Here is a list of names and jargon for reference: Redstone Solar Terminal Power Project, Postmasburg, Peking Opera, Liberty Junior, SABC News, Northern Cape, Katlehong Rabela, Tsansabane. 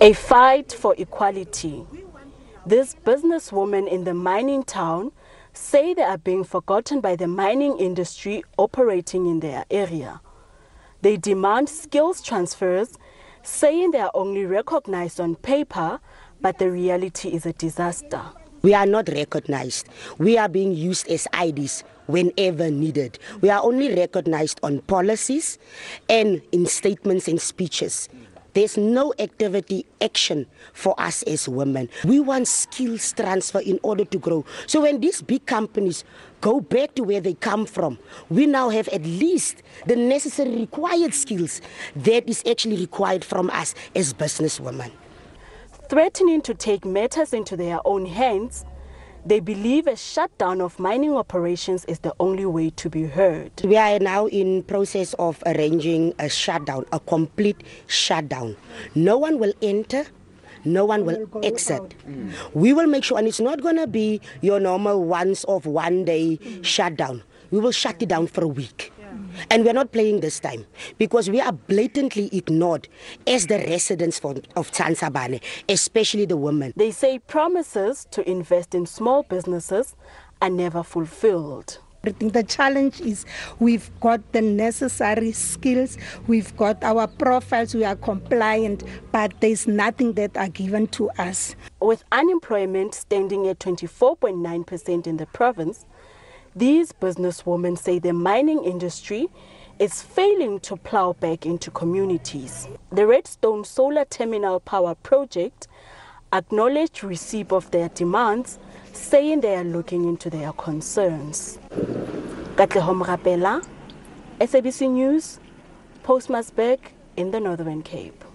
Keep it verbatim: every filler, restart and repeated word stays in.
A fight for equality. This businesswoman in the mining town say they are being forgotten by the mining industry operating in their area. They demand skills transfers, saying they are only recognized on paper, but the reality is a disaster. We are not recognized. We are being used as I Ds whenever needed. We are only recognized on policies and in statements and speeches. There's no activity, action for us as women. We want skills transfer in order to grow. So when these big companies go back to where they come from, we now have at least the necessary required skills that is actually required from us as businesswomen. Threatening to take matters into their own hands, they believe a shutdown of mining operations is the only way to be heard. We are now in process of arranging a shutdown, a complete shutdown. No one will enter, no one will exit. Mm. We will make sure, and it's not going to be your normal once-off, one-day mm. shutdown. We will shut it down for a week. Yeah. And we're not playing this time because we are blatantly ignored as the residents for, of Tsansabane, especially the women. They say promises to invest in small businesses are never fulfilled. I think the challenge is we've got the necessary skills, we've got our profiles, we are compliant, but there's nothing that are given to us. With unemployment standing at twenty-four point nine percent in the province, these businesswomen say the mining industry is failing to plow back into communities. The Redstone Solar Terminal Power Project acknowledged receipt of their demands, saying they are looking into their concerns. Katlehong Rabela, S A B C News, Postmasburg in the Northern Cape.